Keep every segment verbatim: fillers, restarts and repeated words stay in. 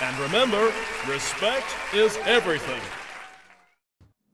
And remember, respect is everything.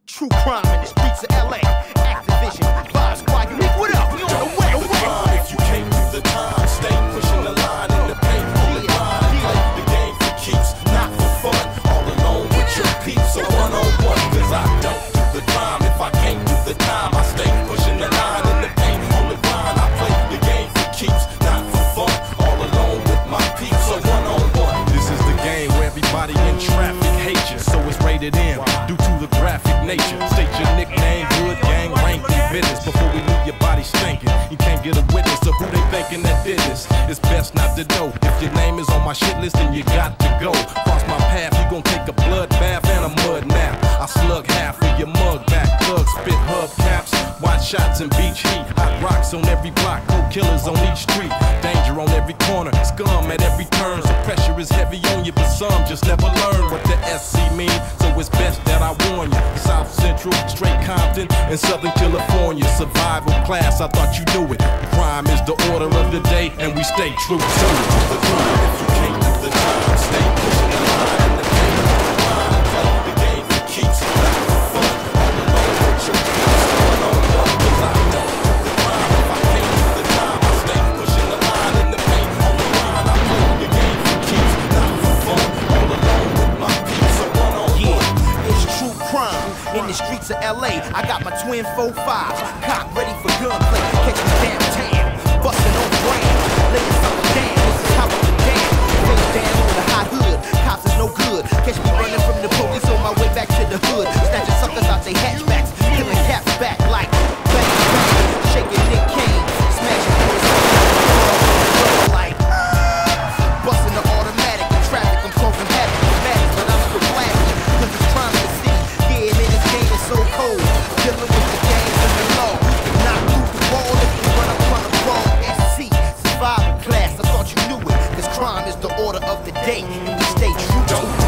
True crime in the streets of L A. Activision, Vibe Squad, unique. What up? We on the way. Don't mind if you came through the time. Stay pushing the line in the paint, holding mine. Play the game for keeps, not for fun. All alone with your peeps, so one on one. Cause I don't do the crime. If I can't do the time, I stay pushing the line in the paint, holding mine. I play the game for keeps, not for fun. All alone with my peeps, so one on one. This is the game where everybody in traffic hates you, so it's rated M. Due to the graphic nature, state your nickname, hood gang, rank your business. Before we leave your body stinking, you can't get a witness to who they thinking that did this. It's best not to know. If your name is on my shit list, then you got to go. Cross my path, you gon' take a blood bath and a mud nap. I slug half of your mug back, plug, spit hubcaps, wide shots and beach heat, hot rocks on every block, cold killers on each street, danger on every corner, scum at every turn. So pressure is heavy on you, but some just never learn what the S C mean. So it's best that I warn you. South Central, straight Compton, and Southern California. Survival class, I thought you knew it. Crime is the order of the day, and we stay true to it. The crime, if you can't do the time, stay pushing the line in the game. Play the game that keeps it out of fun. All alone with your peers, going on one, cause I don't do the crime. If I can't do the time, I stay pushing the line in the paint, on the line. I play the game that keeps it out of fun. All alone with my peers, so one on one. It's true crime. In the streets of L A, I got my twin four five, cock ready for gunplay. Catch me downtown, bustin' on the ground. Ladies on the down, this is how I get down. Face down on the hot hood, cops is no good. Catch me running from the police on my way back to the hood. Snatching suckers out they hatchbacks, killing cats back like bang bang. Shaking Nick Kane, smashing boys on the road like uh, bustin' the automatic, the traffic, I'm causing havoc. Madness, but I'm still blasting, cause it's crime to see. Yeah, man, this game is so cold. Dealing with the gangs and the law. Not through the wall if you run up on the wrong. S C, survival class, I thought you knew it. Cause crime is the order of the day, and we stay true to it.